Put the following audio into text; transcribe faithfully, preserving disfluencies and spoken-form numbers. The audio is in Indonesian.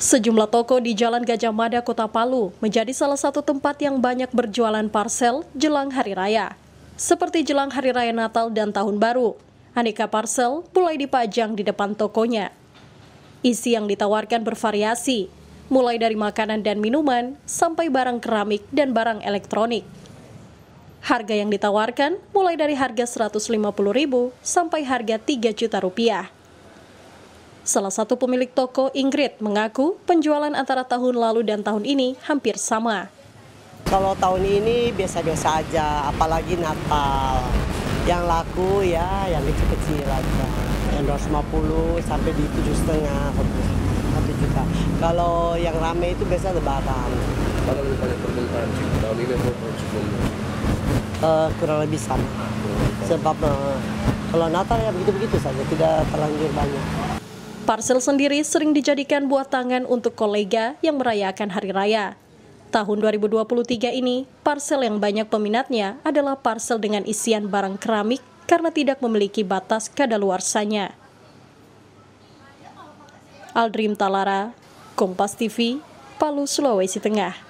Sejumlah toko di Jalan Gajah Mada, Kota Palu menjadi salah satu tempat yang banyak berjualan parsel jelang Hari Raya. Seperti jelang Hari Raya Natal dan Tahun Baru, aneka parsel mulai dipajang di depan tokonya. Isi yang ditawarkan bervariasi, mulai dari makanan dan minuman sampai barang keramik dan barang elektronik. Harga yang ditawarkan mulai dari harga seratus lima puluh ribu rupiah sampai harga tiga juta rupiah. Salah satu pemilik toko, Ingrid, mengaku penjualan antara tahun lalu dan tahun ini hampir sama. Kalau tahun ini biasa-biasa aja, apalagi Natal. Yang laku ya yang kecil-kecil aja, yang dua ratus lima puluh sampai di tujuh koma lima juta. Kalau yang rame itu biasa Lebaran. Kalau lebih banyak permintaan tahun ini atau sebelumnya? Uh, kurang lebih sama. Sebab uh, kalau Natal ya begitu-begitu saja, tidak terlanjur banyak. Parsel sendiri sering dijadikan buah tangan untuk kolega yang merayakan Hari Raya. Tahun dua ribu dua puluh tiga ini, parsel yang banyak peminatnya adalah parsel dengan isian barang keramik karena tidak memiliki batas kadaluarsanya. Aldrim Talara, Kompas T V, Palu, Sulawesi Tengah.